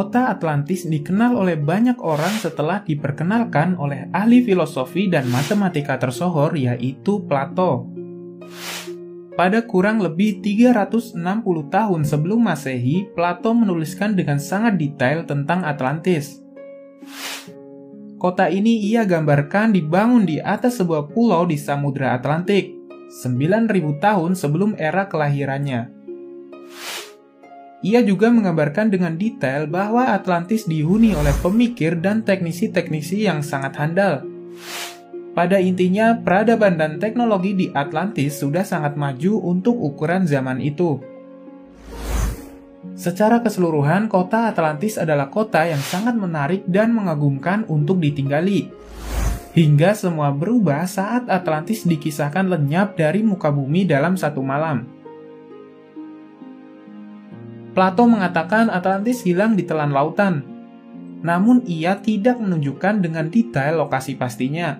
Kota Atlantis dikenal oleh banyak orang setelah diperkenalkan oleh ahli filosofi dan matematika tersohor yaitu Plato. Pada kurang lebih 360 tahun sebelum Masehi, Plato menuliskan dengan sangat detail tentang Atlantis. Kota ini ia gambarkan dibangun di atas sebuah pulau di Samudra Atlantik, 9.000 tahun sebelum era kelahirannya. Ia juga menggambarkan dengan detail bahwa Atlantis dihuni oleh pemikir dan teknisi-teknisi yang sangat handal. Pada intinya, peradaban dan teknologi di Atlantis sudah sangat maju untuk ukuran zaman itu. Secara keseluruhan, kota Atlantis adalah kota yang sangat menarik dan mengagumkan untuk ditinggali. Hingga semua berubah saat Atlantis dikisahkan lenyap dari muka bumi dalam satu malam. Plato mengatakan Atlantis hilang di telan lautan, namun ia tidak menunjukkan dengan detail lokasi pastinya.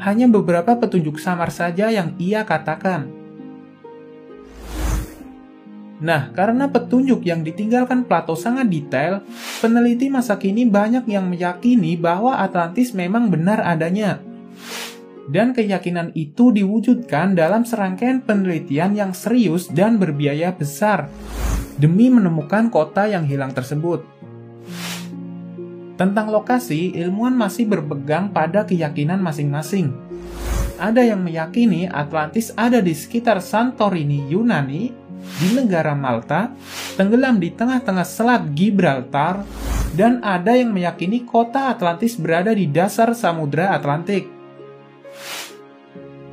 Hanya beberapa petunjuk samar saja yang ia katakan. Nah, karena petunjuk yang ditinggalkan Plato sangat detail, peneliti masa kini banyak yang meyakini bahwa Atlantis memang benar adanya. Dan keyakinan itu diwujudkan dalam serangkaian penelitian yang serius dan berbiaya besar demi menemukan kota yang hilang tersebut. Tentang lokasi, ilmuwan masih berpegang pada keyakinan masing-masing. Ada yang meyakini Atlantis ada di sekitar Santorini, Yunani, di negara Malta, tenggelam di tengah-tengah selat Gibraltar, dan ada yang meyakini kota Atlantis berada di dasar Samudra Atlantik.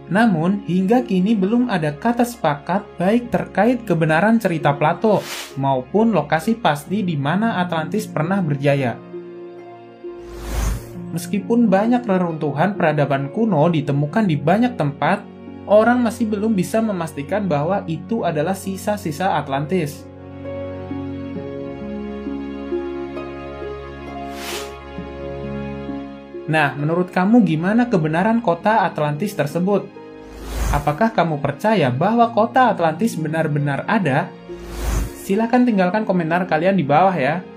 Namun, hingga kini belum ada kata sepakat baik terkait kebenaran cerita Plato maupun lokasi pasti di mana Atlantis pernah berjaya. Meskipun banyak reruntuhan peradaban kuno ditemukan di banyak tempat, orang masih belum bisa memastikan bahwa itu adalah sisa-sisa Atlantis. Nah, menurut kamu gimana kebenaran kota Atlantis tersebut? Apakah kamu percaya bahwa kota Atlantis benar-benar ada? Silahkan tinggalkan komentar kalian di bawah ya.